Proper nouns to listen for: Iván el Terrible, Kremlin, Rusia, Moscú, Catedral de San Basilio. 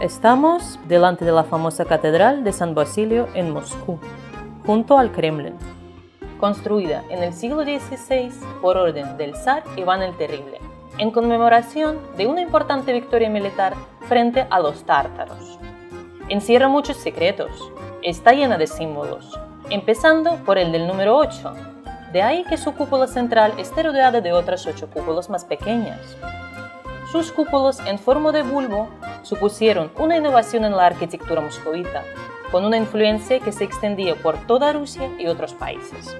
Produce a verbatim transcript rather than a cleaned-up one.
Estamos delante de la famosa Catedral de San Basilio en Moscú, junto al Kremlin, construida en el siglo dieciséis por orden del zar Iván el Terrible, en conmemoración de una importante victoria militar frente a los tártaros. Encierra muchos secretos, está llena de símbolos, empezando por el del número ocho, de ahí que su cúpula central esté rodeada de otras ocho cúpulas más pequeñas. Sus cúpulas en forma de bulbo supusieron una innovación en la arquitectura moscovita, con una influencia que se extendía por toda Rusia y otros países.